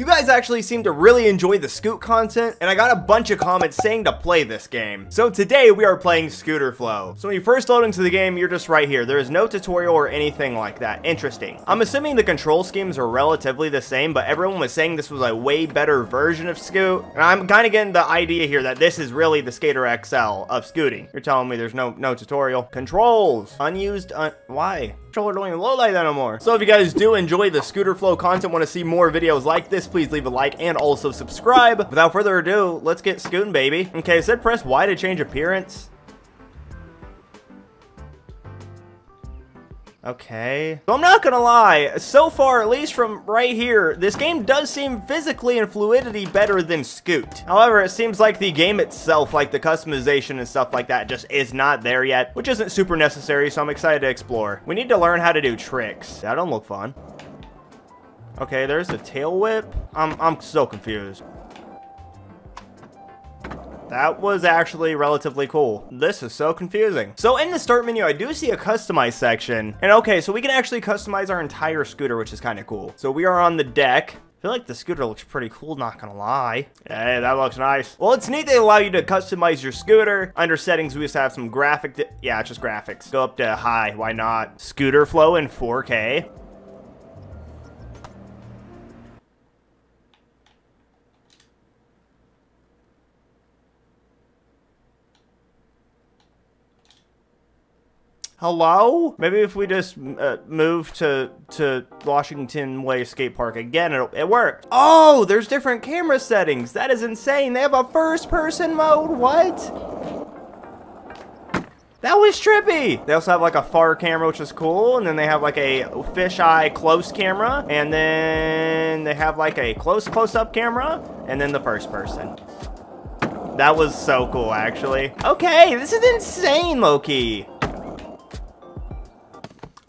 You guys actually seem to really enjoy the Scoot content, and I got a bunch of comments saying to play this game. So today we are playing Scooter Flow. So when you first load into the game, you're just right here. There is no tutorial or anything like that. Interesting. I'm assuming the control schemes are relatively the same, but everyone was saying this was a way better version of Scoot. And I'm kind of getting the idea here that this is really the Skater XL of scooting. You're telling me there's no tutorial. Controls. Unused. Why? Controller don't even load like that no more. So if you guys do enjoy the Scooter Flow content, want to see more videos like this, please leave a like and also subscribe. Without further ado, let's get scooting, baby. Okay, I said press Y to change appearance. Okay. So I'm not gonna lie, so far, at least from right here, this game does seem physically and fluidity better than Scoot. However, it seems like the game itself, like the customization and stuff like that, just is not there yet, which isn't super necessary, so I'm excited to explore. We need to learn how to do tricks. That don't look fun. Okay, there's a tail whip. I'm so confused. That was actually relatively cool. This is so confusing. So in the start menu, I do see a customize section. And okay, so we can actually customize our entire scooter, which is kind of cool. So we are on the deck. I feel like the scooter looks pretty cool, not gonna lie. Hey, that looks nice. Well, it's neat they allow you to customize your scooter. Under settings, we just have some graphic. Yeah, it's just graphics. Go up to high, why not? Scooter Flow in 4K. Hello? Maybe if we just move to Washington Way Skate Park again, it worked. Oh, there's different camera settings. That is insane. They have a first-person mode. What? That was trippy. They also have like a far camera, which is cool. And then they have like a fisheye close camera. And then they have like a close-up camera. And then the first person. That was so cool, actually. Okay, this is insane, Loki.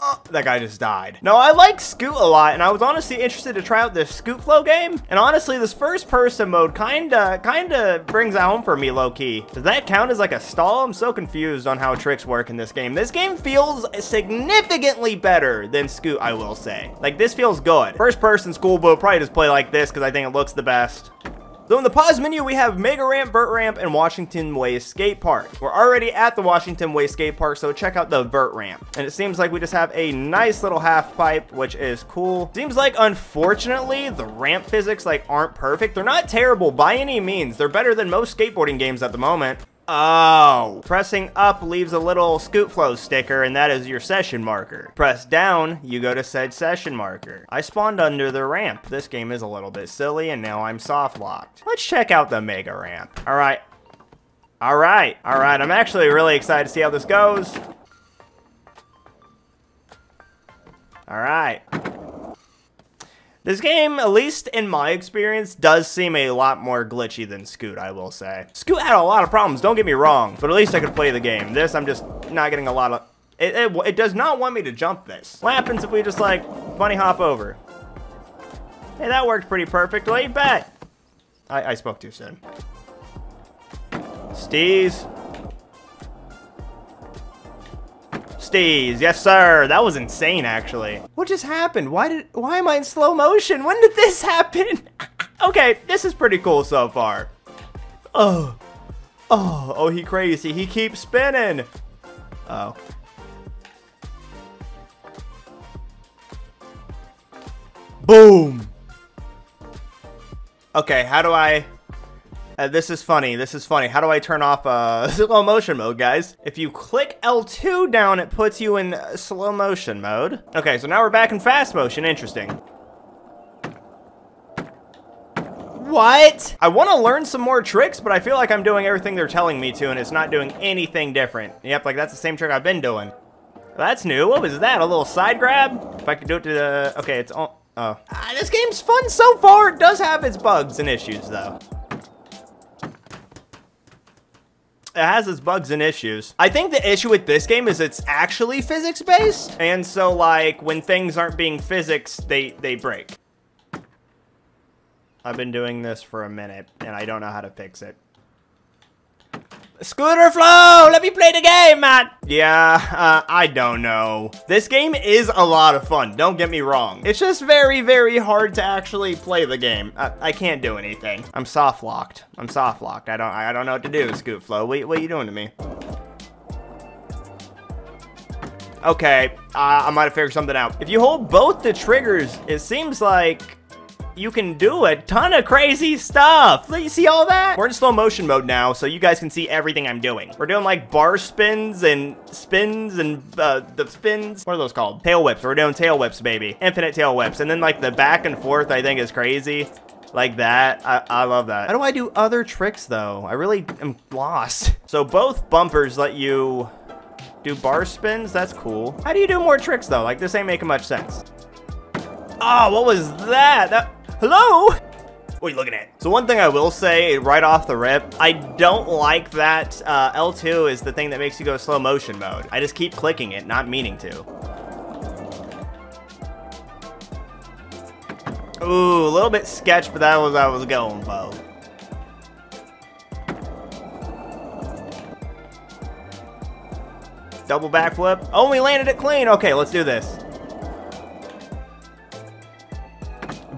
Oh, that guy just died. No, I like Scoot a lot, and I was honestly interested to try out this Scoot Flow game. And honestly, this first-person mode kinda brings it home for me, low-key. Does that count as like a stall? I'm so confused on how tricks work in this game. This game feels significantly better than Scoot, I will say. Like, this feels good. First-person's cool, but we'll probably just play like this because I think it looks the best. So in the pause menu, we have Mega Ramp, Vert Ramp, and Washington Way Skate Park. We're already at the Washington Way Skate Park, so check out the Vert Ramp. And it seems like we just have a nice little half pipe, which is cool. Seems like, unfortunately, the ramp physics, like, aren't perfect. They're not terrible by any means. They're better than most skateboarding games at the moment. Oh, pressing up leaves a little Scoot Flow sticker, and that is your session marker. Press down, you go to said session marker. I spawned under the ramp. This game is a little bit silly, and now I'm soft locked. Let's check out the Mega Ramp. All right. All right. All right. I'm actually really excited to see how this goes. All right. This game, at least in my experience, does seem a lot more glitchy than Scoot, I will say. Scoot had a lot of problems, don't get me wrong, but at least I could play the game. This, I'm just not getting a lot of... It does not want me to jump this. What happens if we just, like, bunny hop over? Hey, that worked pretty perfectly, bet. I spoke too soon. Steez. Steez, yes sir. That was insane, actually. What just happened? Why am I in slow motion? When did this happen? Okay, this is pretty cool so far. Oh, he crazy. He keeps spinning. Oh. Boom. Okay, how do I... this is funny. This is funny. How do I turn off slow motion mode, guys? If you click L2 down, it puts you in slow motion mode. Okay, so now we're back in fast motion. Interesting. What? I want to learn some more tricks, but I feel like I'm doing everything they're telling me to, and it's not doing anything different. Yep, like that's the same trick I've been doing. That's new. What was that? A little side grab? If I could do it to the... Okay, it's all... Oh. This game's fun so far. It does have its bugs and issues, though. It has its bugs and issues. I think the issue with this game is it's actually physics-based. And so, like, when things aren't being physics, they break. I've been doing this for a minute, and I don't know how to fix it. Scooter Flow, let me play the game, man. Yeah, I don't know. This game is a lot of fun, don't get me wrong. It's just very, very hard to actually play the game. I can't do anything. I'm soft locked. I'm soft locked. I don't know what to do, Scoot Flow. What are you doing to me? Okay, I might have figured something out. If you hold both the triggers, it seems like you can do a ton of crazy stuff. You see all that? We're in slow motion mode now, so you guys can see everything I'm doing. We're doing like bar spins and spins and the spins. What are those called? Tail whips. We're doing tail whips, baby. Infinite tail whips. And then like the back and forth, I think is crazy. Like that. I love that. How do I do other tricks though? I really am lost. So both bumpers let you do bar spins, that's cool. How do you do more tricks though? Like this ain't making much sense. Oh, what was that? Hello? What are you looking at? So one thing I will say right off the rip, I don't like that L2 is the thing that makes you go slow motion mode. I just keep clicking it, not meaning to. Ooh, a little bit sketch, but that was what I was going for. Double backflip. Oh, we landed it clean. Okay, let's do this.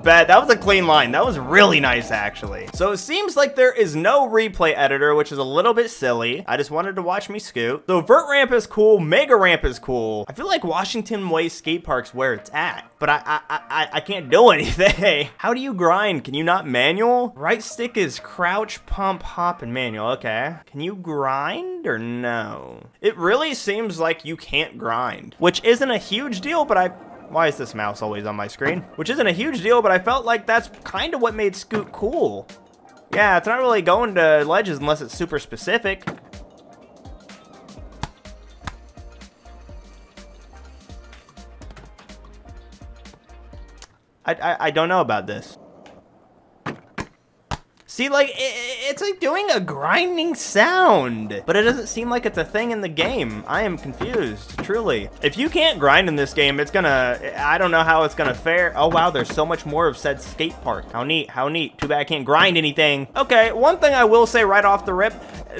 Bet. That was a clean line. That was really nice, actually. So it seems like there is no replay editor, which is a little bit silly. I just wanted to watch me scoot. So vert ramp is cool. Mega ramp is cool. I feel like Washington Way skate park's where it's at, but I can't do anything. How do you grind? Can you not manual? Right stick is crouch, pump, hop, and manual. Okay. Can you grind? Or no? It really seems like you can't grind, which isn't a huge deal, but why is this mouse always on my screen? Which isn't a huge deal, but I felt like that's kind of what made Scoot cool. Yeah, it's not really going to ledges unless it's super specific. I don't know about this. See, like, it's like doing a grinding sound, but it doesn't seem like it's a thing in the game. I am confused, truly. If you can't grind in this game, it's gonna, I don't know how it's gonna fare. Oh wow, there's so much more of said skate park. How neat, how neat. Too bad I can't grind anything. Okay, one thing I will say right off the rip,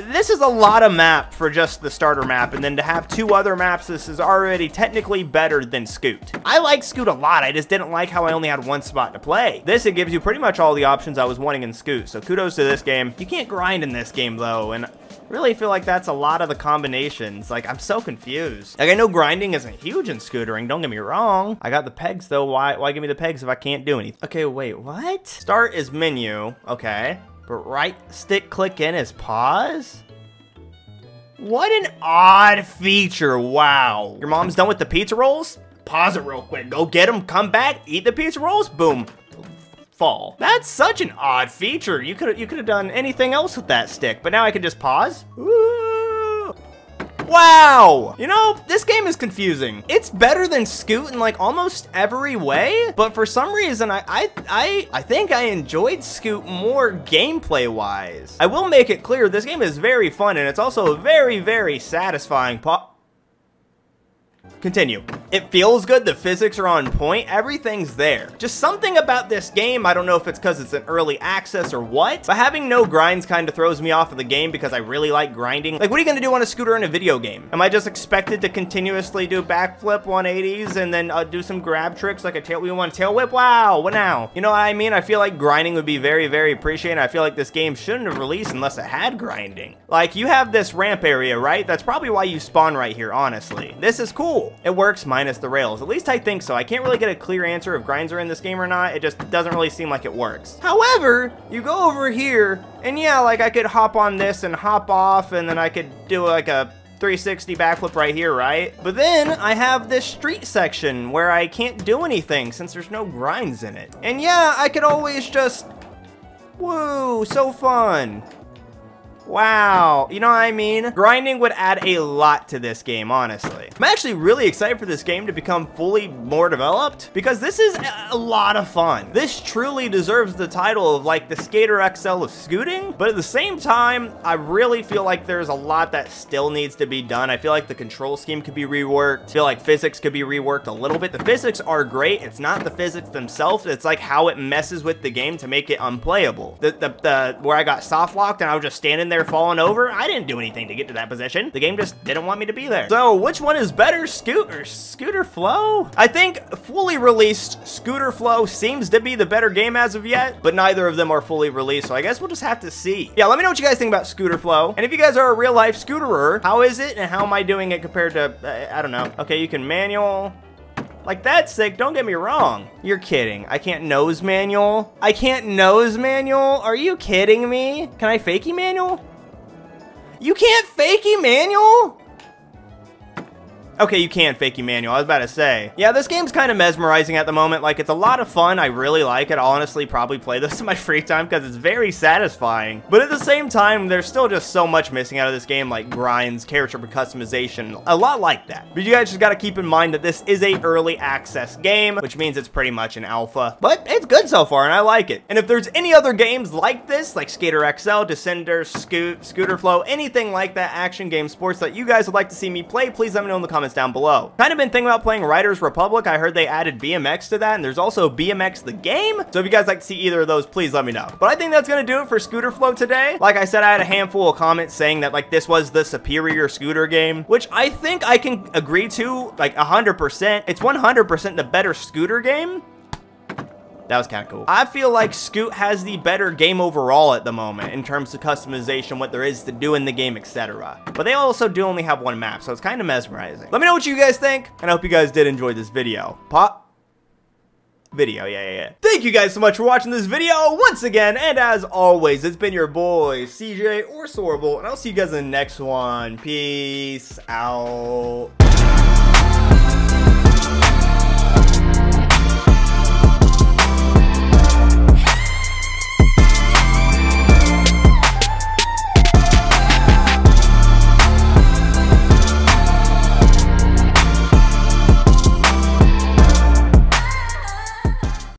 this is a lot of map for just the starter map, and then to have two other maps, this is already technically better than Scoot. I like Scoot a lot, I just didn't like how I only had one spot to play. This, it gives you pretty much all the options I was wanting in Scoot, so kudos to this game. You can't grind in this game though, and I really feel like that's a lot of the combinations. Like, I'm so confused. Like, I know grinding isn't huge in scootering, don't get me wrong. I got the pegs though, why give me the pegs if I can't do anything? Okay, wait, what? Start is menu, okay. But right stick click in is pause? What an odd feature, wow. Your mom's done with the pizza rolls? Pause it real quick, go get them, come back, eat the pizza rolls, boom. Fall. That's such an odd feature. You could have done anything else with that stick, but now I can just pause. Ooh. Wow. You know, this game is confusing. It's better than Scoot in like almost every way, but for some reason I think I enjoyed Scoot more gameplay wise. I will make it clear, this game is very fun and it's also very, very satisfying. Continue. It feels good, the physics are on point, everything's there. Just something about this game, I don't know if it's because it's an early access or what, but having no grinds kind of throws me off of the game because I really like grinding. Like, what are you gonna do on a scooter in a video game? Am I just expected to continuously do backflip 180s and then do some grab tricks like a tail whip? Wow, what now? You know what I mean? I feel like grinding would be very, very appreciated. I feel like this game shouldn't have released unless it had grinding. Like, you have this ramp area, right? That's probably why you spawn right here, honestly. This is cool. It works minus the rails. At least I think so. I can't really get a clear answer if grinds are in this game or not. It just doesn't really seem like it works. However, you go over here and yeah, like I could hop on this and hop off and then I could do like a 360 backflip right here, right? But then I have this street section where I can't do anything since there's no grinds in it. And yeah, I could always just, whoa, so fun. Wow, you know what I mean? Grinding would add a lot to this game, honestly. I'm actually really excited for this game to become fully more developed, because this is a lot of fun. This truly deserves the title of like the Skater XL of scooting, but at the same time, I really feel like there's a lot that still needs to be done. I feel like the control scheme could be reworked. I feel like physics could be reworked a little bit. The physics are great. It's not the physics themselves. It's like how it messes with the game to make it unplayable. Where I got soft locked and I was just standing there falling over, I didn't do anything to get to that position. The game just didn't want me to be there. So which one is better, Scooter Flow? I think fully released Scooter Flow seems to be the better game as of yet, but neither of them are fully released, so I guess we'll just have to see. Yeah, let me know what you guys think about Scooter Flow, and if you guys are a real life scooterer, how is it and how am I doing it compared to I don't know. Okay, you can manual. Like, that's sick, don't get me wrong. You're kidding. I can't nose manual. I can't nose manual? Are you kidding me? Can I fakie manual? You can't fakie manual? Okay, you can't fakie manual, I was about to say. Yeah, this game's kind of mesmerizing at the moment. Like, it's a lot of fun. I really like it. I'll honestly probably play this in my free time because it's very satisfying. But at the same time, there's still just so much missing out of this game, like grinds, character customization, a lot like that. But you guys just got to keep in mind that this is a early access game, which means it's pretty much an alpha. But it's good so far, and I like it. And if there's any other games like this, like Skater XL, Descender, Scooter Flow, anything like that, action game, sports, that you guys would like to see me play, please let me know in the comments down below. Kind of been thinking about playing Riders Republic. I heard they added BMX to that, and there's also BMX the game. So if you guys like to see either of those, please let me know. But I think that's gonna do it for Scooter Flow today. Like I said, I had a handful of comments saying that like this was the superior scooter game, which I think I can agree to like 100%. It's 100% the better scooter game. That was kind of cool. I feel like Scoot has the better game overall at the moment in terms of customization, what there is to do in the game, etc. But they also do only have one map, so it's kind of mesmerizing. Let me know what you guys think, and I hope you guys did enjoy this video. Thank you guys so much for watching this video once again, and as always, it's been your boy, CJ or Sorable, and I'll see you guys in the next one. Peace out.